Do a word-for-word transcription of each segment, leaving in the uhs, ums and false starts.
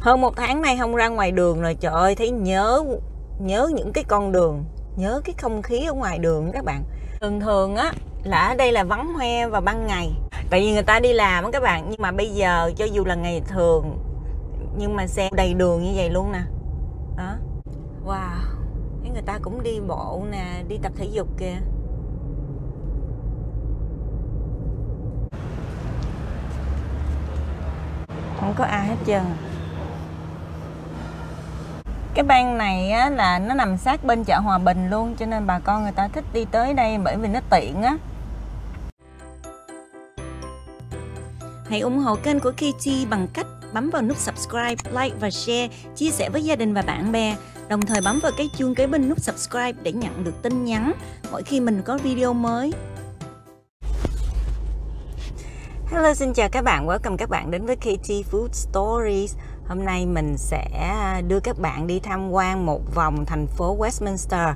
Hơn một tháng nay không ra ngoài đường rồi, trời ơi, thấy nhớ nhớ những cái con đường, nhớ cái không khí ở ngoài đường các bạn. Thường thường á là ở đây là vắng hoe vào ban ngày, tại vì người ta đi làm á các bạn. Nhưng mà bây giờ cho dù là ngày thường nhưng mà xe đầy đường như vậy luôn nè. Đó. Wow, thấy người ta cũng đi bộ nè, đi tập thể dục kìa. Không có ai hết trơn. Cái bang này á, là nó nằm sát bên chợ Hòa Bình luôn, cho nên bà con người ta thích đi tới đây bởi vì nó tiện á. Hãy ủng hộ kênh của ca tê bằng cách bấm vào nút subscribe, like và share, chia sẻ với gia đình và bạn bè. Đồng thời bấm vào cái chuông kế bên nút subscribe để nhận được tin nhắn mỗi khi mình có video mới. Hello, xin chào các bạn, welcome các bạn đến với ca tê Food Stories. Hôm nay mình sẽ đưa các bạn đi tham quan một vòng thành phố Westminster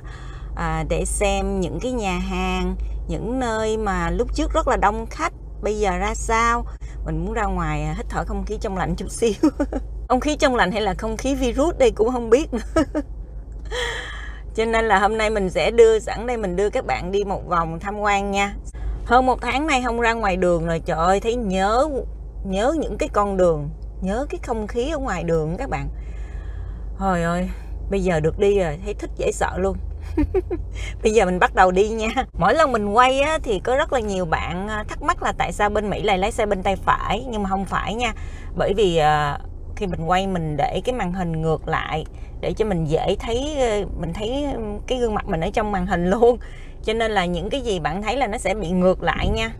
à, để xem những cái nhà hàng, những nơi mà lúc trước rất là đông khách, bây giờ ra sao. Mình muốn ra ngoài hít thở không khí trong lành chút xíu. Không khí trong lành hay là không khí virus đây cũng không biết nữa. Cho nên là hôm nay mình sẽ đưa, sẵn đây mình đưa các bạn đi một vòng tham quan nha. Hơn một tháng nay không ra ngoài đường rồi, trời ơi, thấy nhớ nhớ những cái con đường, nhớ cái không khí ở ngoài đường các bạn. Trời ơi, bây giờ được đi rồi, thấy thích dễ sợ luôn. Bây giờ mình bắt đầu đi nha. Mỗi lần mình quay á, thì có rất là nhiều bạn thắc mắc là tại sao bên Mỹ lại lái xe bên tay phải. Nhưng mà không phải nha, bởi vì à, khi mình quay mình để cái màn hình ngược lại để cho mình dễ thấy, mình thấy cái gương mặt mình ở trong màn hình luôn. Cho nên là những cái gì bạn thấy là nó sẽ bị ngược lại nha.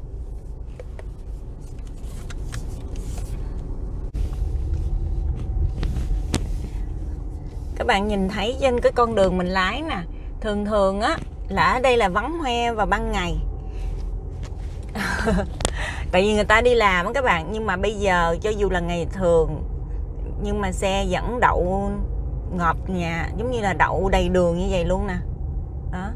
Các bạn nhìn thấy trên cái con đường mình lái nè, thường thường á là ở đây là vắng hoe vào ban ngày. Tại vì người ta đi làm á các bạn. Nhưng mà bây giờ cho dù là ngày thường nhưng mà xe vẫn đậu ngọt nhà, giống như là đậu đầy đường như vậy luôn nè. Đó.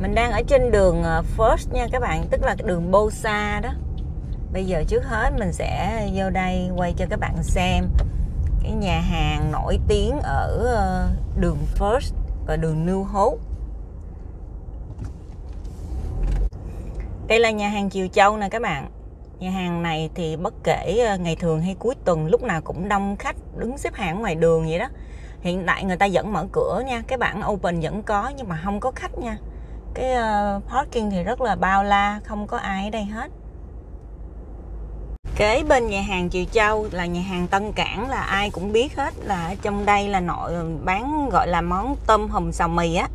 Mình đang ở trên đường First nha các bạn, tức là đường Bolsa đó. Bây giờ trước hết mình sẽ vô đây quay cho các bạn xem cái nhà hàng nổi tiếng ở đường First và đường New Hope. Đây là nhà hàng Triều Châu nè các bạn. Nhà hàng này thì bất kể ngày thường hay cuối tuần lúc nào cũng đông khách, đứng xếp hàng ngoài đường vậy đó. Hiện tại người ta vẫn mở cửa nha, cái bảng open vẫn có nhưng mà không có khách nha. Cái parking thì rất là bao la, không có ai ở đây hết. Kế bên nhà hàng Triều Châu là nhà hàng Tân Cảng, là ai cũng biết hết, là ở trong đây là nội bán gọi là món tôm hùm xào mì á,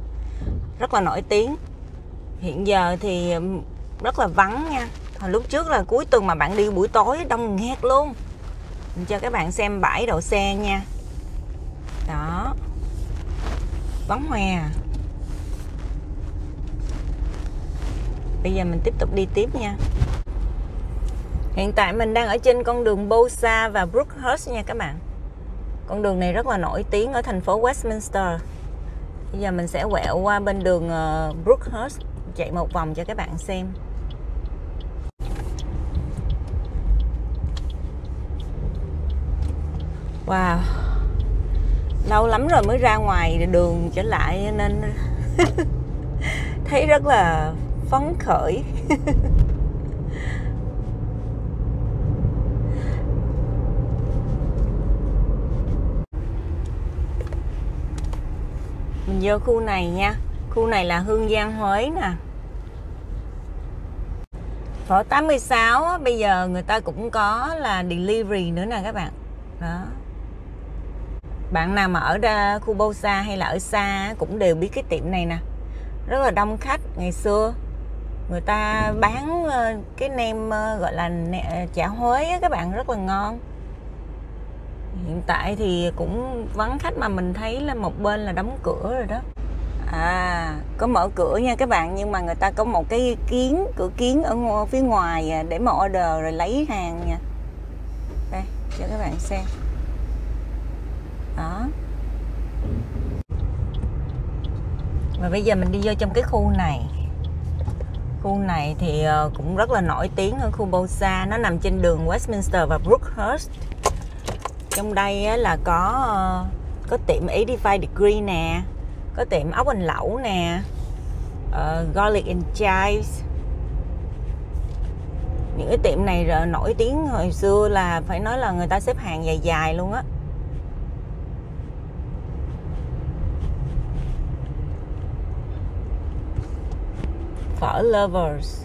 rất là nổi tiếng. Hiện giờ thì rất là vắng nha. Hồi lúc trước là cuối tuần mà bạn đi buổi tối đông nghẹt luôn. Mình cho các bạn xem bãi đậu xe nha. Đó. Vắng hoe. Bây giờ mình tiếp tục đi tiếp nha. Hiện tại mình đang ở trên con đường Bolsa và Brookhurst nha các bạn. Con đường này rất là nổi tiếng ở thành phố Westminster. Bây giờ mình sẽ quẹo qua bên đường Brookhurst, chạy một vòng cho các bạn xem. Wow, lâu lắm rồi mới ra ngoài đường trở lại nên thấy rất là phấn khởi. Mình vô khu này nha. Khu này là Hương Giang Huế nè. Phở tám mươi sáu á, bây giờ người ta cũng có là delivery nữa nè các bạn. Đó. Bạn nào mà ở ra khu Bolsa hay là ở xa cũng đều biết cái tiệm này nè. Rất là đông khách. Ngày xưa người ta bán cái nem gọi là chả Huế á các bạn, rất là ngon. Hiện tại thì cũng vắng khách mà mình thấy là một bên là đóng cửa rồi đó. À, có mở cửa nha các bạn, nhưng mà người ta có một cái kiến, cửa kiến ở phía ngoài để mà order rồi lấy hàng nha. Đây, cho các bạn xem. đó. Và bây giờ mình đi vô trong cái khu này. Khu này thì cũng rất là nổi tiếng ở khu Bolsa. Nó nằm trên đường Westminster và Brookhurst. Trong đây là có có tiệm tám mươi lăm degree nè, có tiệm ốc anh lẩu nè, uh, garlic and chives. Những cái tiệm này nổi tiếng hồi xưa là phải nói là người ta xếp hàng dài dài luôn á. Phở Lovers.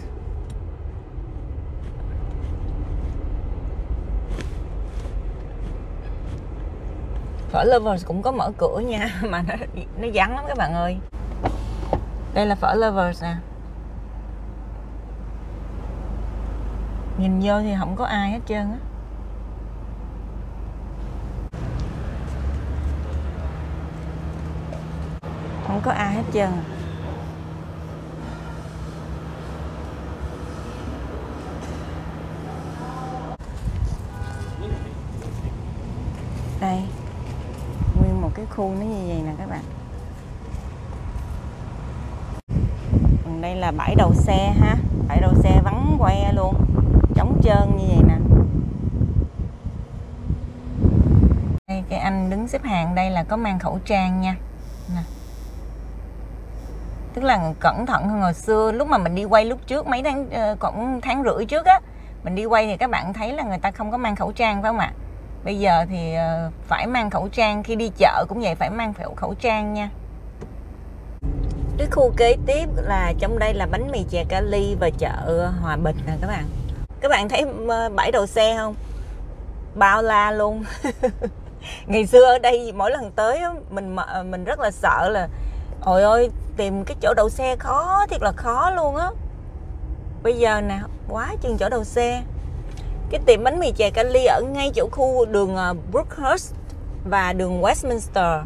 Phở Lovers cũng có mở cửa nha, mà nó, nó vắng lắm các bạn ơi. Đây là Phở Lovers nè. Nhìn vô thì không có ai hết trơn á. Không có ai hết trơn à. Đây, nguyên một cái khu nó như vậy nè các bạn. Còn đây là bãi đậu xe ha. Bãi đậu xe vắng que luôn, trống trơn như vậy nè. Đây, cái anh đứng xếp hàng đây là có mang khẩu trang nha nè. Tức là cẩn thận hơn hồi xưa. Lúc mà mình đi quay lúc trước, mấy tháng, cũng tháng rưỡi trước á, mình đi quay thì các bạn thấy là người ta không có mang khẩu trang phải không ạ? Bây giờ thì phải mang khẩu trang, khi đi chợ cũng vậy, phải mang khẩu trang nha. Cái khu kế tiếp là trong đây là bánh mì chè Cali và chợ Hòa Bình nè các bạn. Các bạn thấy bãi đậu xe không? Bao la luôn. Ngày xưa ở đây mỗi lần tới mình mình rất là sợ là ôi ôi tìm cái chỗ đậu xe khó, thiệt là khó luôn á. Bây giờ nè, quá chừng chỗ đậu xe. Cái tiệm bánh mì chè Cali ở ngay chỗ khu đường Brookhurst và đường Westminster.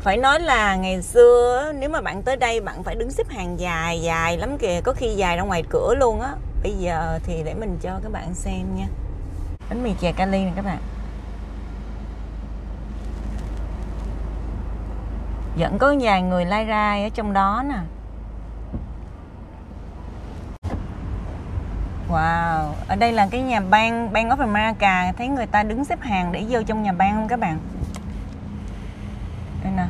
Phải nói là ngày xưa nếu mà bạn tới đây bạn phải đứng xếp hàng dài dài lắm kìa, có khi dài ra ngoài cửa luôn á. Bây giờ thì để mình cho các bạn xem nha. Bánh mì chè Cali nè các bạn. Vẫn có vài người lai rai ở trong đó nè. Wow, ở đây là cái nhà bang, bang of Pharmaca. Thấy người ta đứng xếp hàng để vô trong nhà bang không các bạn? Đây nè.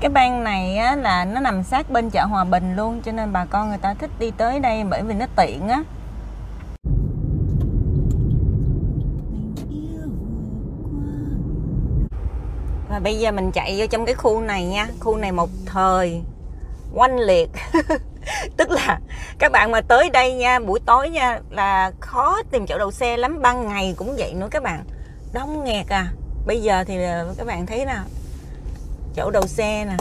Cái bang này á, là nó nằm sát bên chợ Hòa Bình luôn, cho nên bà con người ta thích đi tới đây bởi vì nó tiện á. Và bây giờ mình chạy vô trong cái khu này nha. Khu này một thời oanh liệt. Tức là các bạn mà tới đây nha, buổi tối nha, là khó tìm chỗ đậu xe lắm. Ban ngày cũng vậy nữa các bạn, đông nghẹt à. Bây giờ thì các bạn thấy nè, chỗ đậu xe nè,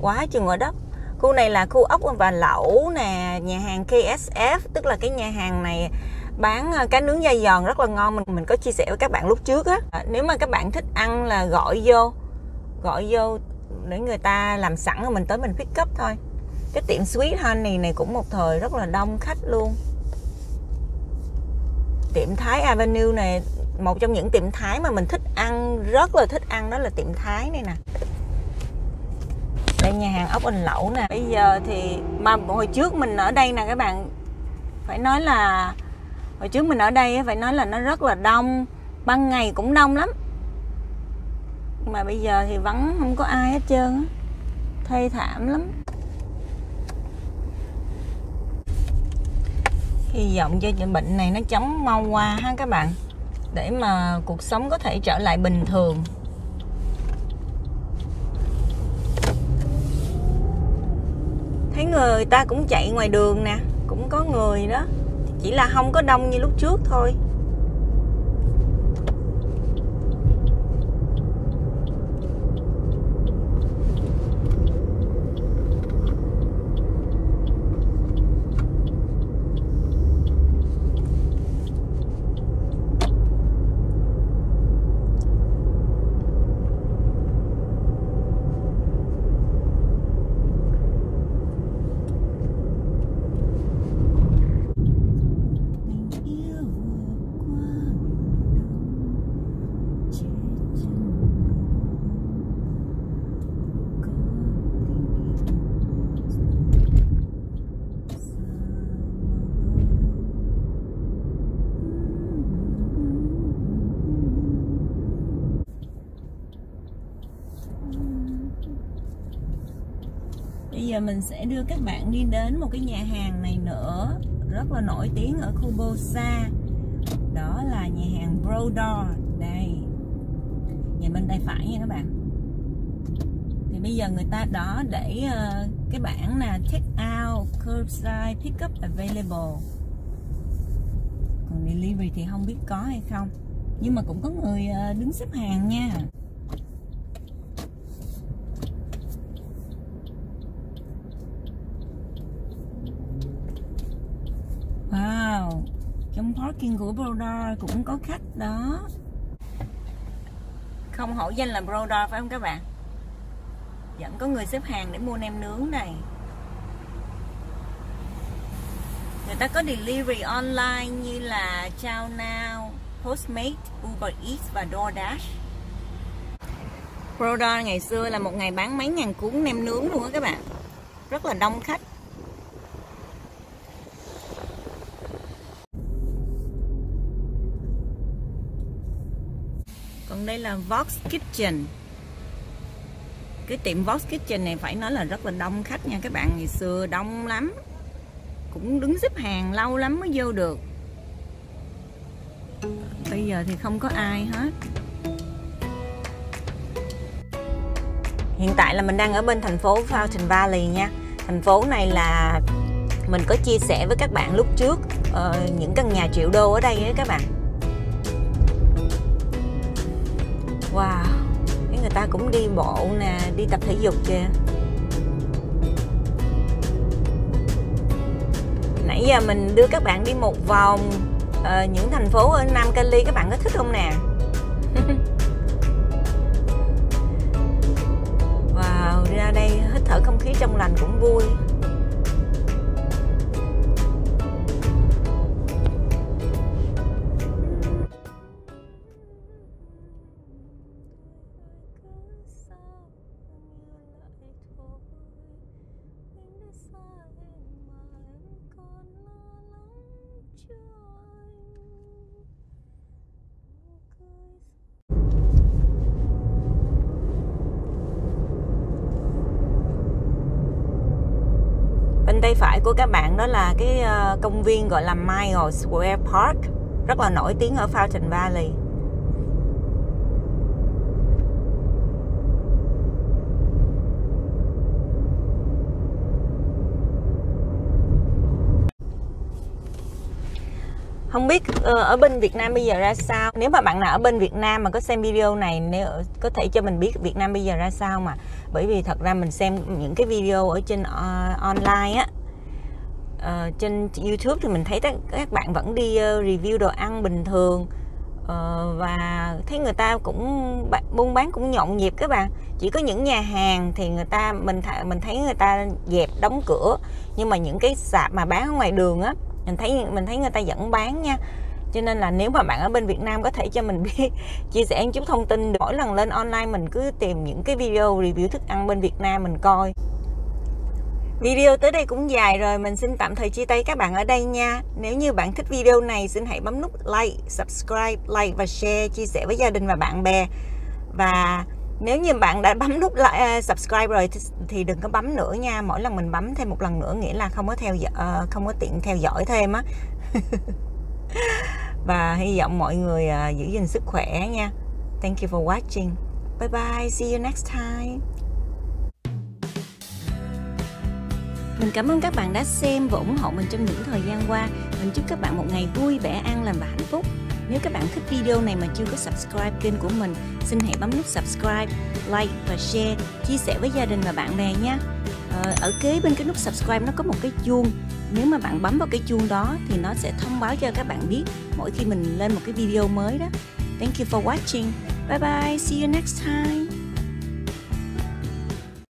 quá chừng ở đất. Khu này là khu ốc và lẩu nè, nhà hàng K S F. Tức là cái nhà hàng này bán cá nướng da giòn rất là ngon. Mình mình có chia sẻ với các bạn lúc trước á. Nếu mà các bạn thích ăn là gọi vô, gọi vô để người ta làm sẵn rồi mình tới mình pick up thôi. Cái tiệm Sweet Honey này cũng một thời rất là đông khách luôn. Tiệm Thái Avenue này, một trong những tiệm Thái mà mình thích ăn, rất là thích ăn, đó là tiệm Thái này nè. Đây nhà hàng ốc anh lẩu nè. Bây giờ thì, mà hồi trước mình ở đây nè các bạn, phải nói là hồi trước mình ở đây phải nói là nó rất là đông. Ban ngày cũng đông lắm, nhưng mà bây giờ thì vắng không có ai hết trơn, thê thảm lắm. Hy vọng cho bệnh này nó chóng mau qua ha các bạn, để mà cuộc sống có thể trở lại bình thường. Thấy người ta cũng chạy ngoài đường nè, cũng có người đó, chỉ là không có đông như lúc trước thôi. giờ mình sẽ đưa các bạn đi đến một cái nhà hàng này nữa, rất là nổi tiếng ở khu Bolsa. Đó là nhà hàng Brodo. Đây, nhìn bên tay phải nha các bạn. Thì bây giờ người ta đó để uh, cái bảng là take out, curbside pickup available. Còn delivery thì không biết có hay không, nhưng mà cũng có người uh, đứng xếp hàng nha. Wow, trong parking của Brodo cũng có khách đó. Không hổ danh là Brodo phải không các bạn? Vẫn có người xếp hàng để mua nem nướng này. Người ta có delivery online như là Chow Now, Postmates, Uber Eats và DoorDash. Brodo ngày xưa là một ngày bán mấy ngàn cuốn nem nướng luôn á các bạn. Rất là đông khách. Còn đây là Vox Kitchen. Cái tiệm Vox Kitchen này phải nói là rất là đông khách nha các bạn. Ngày xưa đông lắm, cũng đứng xếp hàng lâu lắm mới vô được. Bây giờ thì không có ai hết. Hiện tại là mình đang ở bên thành phố Fountain Valley nha. Thành phố này là mình có chia sẻ với các bạn lúc trước uh, những căn nhà triệu đô ở đây ấy các bạn. Wow, cái người ta cũng đi bộ nè, đi tập thể dục kìa. Nãy giờ mình đưa các bạn đi một vòng à, những thành phố ở Nam Cali, các bạn có thích không nè? Wow, đi ra đây hít thở không khí trong lành cũng vui. Bên tay phải của các bạn đó là cái công viên gọi là Miles Square Park, rất là nổi tiếng ở Fountain Valley. Không biết ở bên Việt Nam bây giờ ra sao. Nếu mà bạn nào ở bên Việt Nam mà có xem video này, nếu có thể cho mình biết Việt Nam bây giờ ra sao mà. Bởi vì thật ra mình xem những cái video ở trên uh, online á, uh, trên YouTube thì mình thấy các bạn vẫn đi uh, review đồ ăn bình thường, uh, và thấy người ta cũng buôn bán cũng nhộn nhịp các bạn. Chỉ có những nhà hàng thì người ta mình th mình thấy người ta dẹp đóng cửa, nhưng mà những cái sạp mà bán ở ngoài đường á, mình thấy mình thấy người ta vẫn bán nha. Cho nên là nếu mà bạn ở bên Việt Nam có thể cho mình biết, chia sẻ một chút thông tin. Mỗi lần lên online mình cứ tìm những cái video review thức ăn bên Việt Nam mình coi. Video tới đây cũng dài rồi, mình xin tạm thời chia tay các bạn ở đây nha. Nếu như bạn thích video này, xin hãy bấm nút like, subscribe, like và share, chia sẻ với gia đình và bạn bè. Và nếu như bạn đã bấm nút like, subscribe rồi thì đừng có bấm nữa nha. Mỗi lần mình bấm thêm một lần nữa nghĩa là không có theo dõi, không có tiện theo dõi thêm á. Và hy vọng mọi người giữ gìn sức khỏe nha. Thank you for watching. Bye bye, see you next time. Mình cảm ơn các bạn đã xem và ủng hộ mình trong những thời gian qua. Mình chúc các bạn một ngày vui, vẻ an lành và hạnh phúc. Nếu các bạn thích video này mà chưa có subscribe kênh của mình, xin hãy bấm nút subscribe, like và share, chia sẻ với gia đình và bạn bè nha. Ở kế bên cái nút subscribe nó có một cái chuông. Nếu mà bạn bấm vào cái chuông đó thì nó sẽ thông báo cho các bạn biết mỗi khi mình lên một cái video mới đó. Thank you for watching. Bye bye. See you next time.